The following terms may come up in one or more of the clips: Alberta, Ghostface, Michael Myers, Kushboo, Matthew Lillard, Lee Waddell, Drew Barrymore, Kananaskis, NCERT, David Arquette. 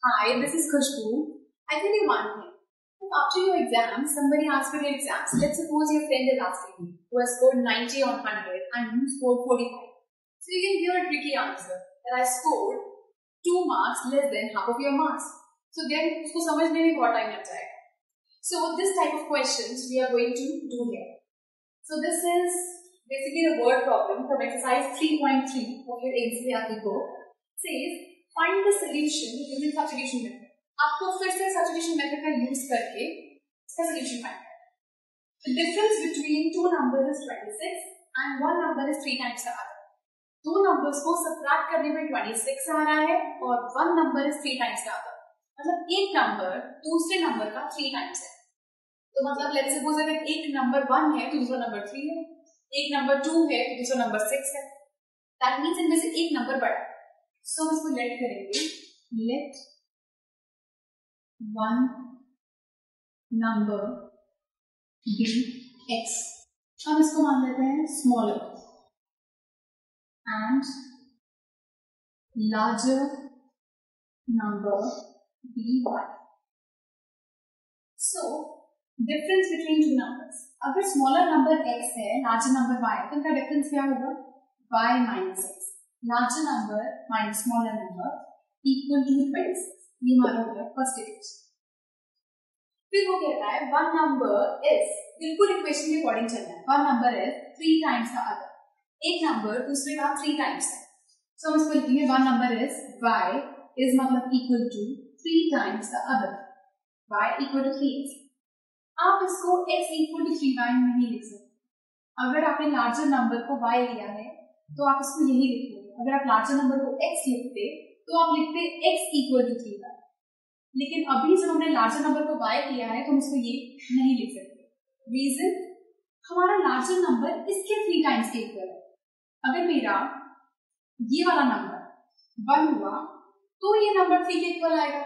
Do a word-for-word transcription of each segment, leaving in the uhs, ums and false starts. Hi, this is Kushboo. I tell you one thing. If after your exam, somebody asks for your exams, let's suppose your friend is asking you, who has scored ninety on one hundred and you scored forty-five. So you can give a tricky answer that I scored two marks less than half of your marks. So then, usko samajhne mein bahut time lag jayega. So this type of questions we are going to do here. So this is basically a word problem from exercise three point three of your N C E R T book. Says find the solution using substitution method. आपको फिर से substitution method का use करके इसका solution find करना है. The difference between two numbers is twenty-six and one number is three times the other. दो numbers को subtract करने पे twenty-six आ रहा है और one number is three times the other. मतलब एक number दूसरे number का three times है. तो मतलब let's suppose अगर एक number one है तो दूसरा number three है, एक number two है तो दूसरा number six है. That means इनमें से एक number बड़ा. So इसको let करेंगे, let one number be x. हम इसको मान लेते हैं smaller and larger number be y. So difference between two numbers. अगर smaller number x है, larger number y है, तो इनका difference क्या होगा? Y minus x. Larger number minus smaller number equal to twenty-six. ये हमारा हो गया फर्स्ट इक्वेशन. फिर वो कह रहा है one number is बिल्कुल इक्वेशन के अकॉर्डिंग चलना है. One number is three times the other. एक number दूसरे का three times है. So हम इसको लिखेंगे one number is y is मतलब equal to three times the other. Y equal to three x. आप इसको x equal to three y नहीं लिख सकते. अगर आपने larger number को y लिया है, तो आप इसको यही लिखेंगे. अगर आप लार्जर नंबर को x लिखते तो आप लिखते x equal to three y. लेकिन अभी जब हमने लार्जर नंबर को y किया है तो हम इसको ये नहीं लिख सकते. रीजन हमारा लार्जर नंबर इसके three टाइम्स के इक्वल है. अगर मेरा ये वाला नंबर one हुआ तो ये नंबर three के इक्वल आएगा.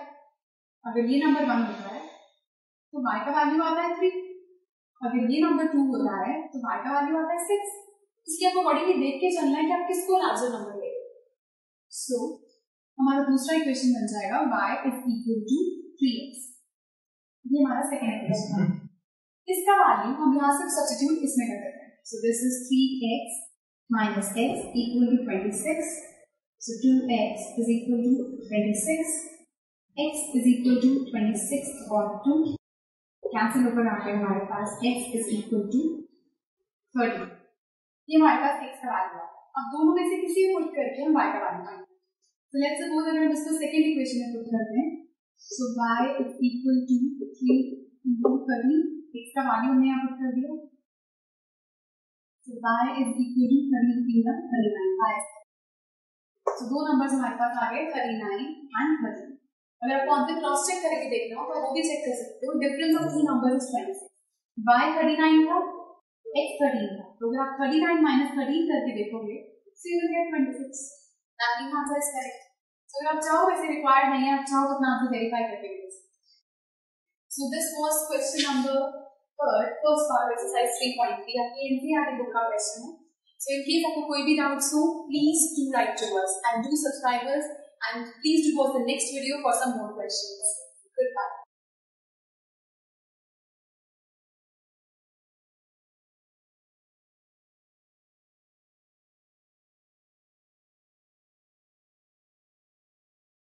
अगर ये नंबर one होता है तो y का वैल्यू आता है three. अगर ये नंबर two होता है तो y का वैल्यू आता है six. इसलिए आपको अकॉर्डिंगली देख के चलना है कि आप किसको लार्जर नंबर ले. सो हमारा दूसरा इक्वेशन बन जाएगा y is equal to three x. ये हमारा सेकंड इक्वेशन है. इसका वैल्यू हम यहां से सब्स्टिट्यूट इसमें कर देते हैं. So this is three x minus x equal to twenty-six. So two x is equal to twenty-six. x is equal to twenty-six और two कैंसिल होकर आते हैं. हमारे पास x is equal to thirty. ये हमारे पास x का वैल्यू है. अब दोनों में से किसी को पुट करके हम y का वैल्यू पाएंगे. तो लेट्स सपोज अगर हम इसको सेकंड इक्वेशन में पुट करते हैं. So y is equal to three into thirty. x का वैल्यू हमने यहां पुट कर दिया. So y is equal to thirty-three, thirty-nine. सो दो नंबर्स हमारे पास आ गए thirty-nine and thirty. अगर आप कॉन्सेप्ट क्रॉस चेक करके देखना हो तो वो भी चेक कर सकते हो. Difference of two numbers is twenty-six. y thirty-nine था, x thirteen था. तो अगर आप thirty-nine minus thirteen करके देखोगे so you will get twenty-six. That means answer is correct. So अगर आप चाहो वैसे required नहीं है, आप चाहो तो अपना आंसर verify करके दे सकते हो. So this was question number third, first part of exercise three point three. आपकी N C E R T book का question है. So in case आपको कोई भी doubts हो, please do write to us and do subscribe us and please do watch the next video for some more questions. Goodbye.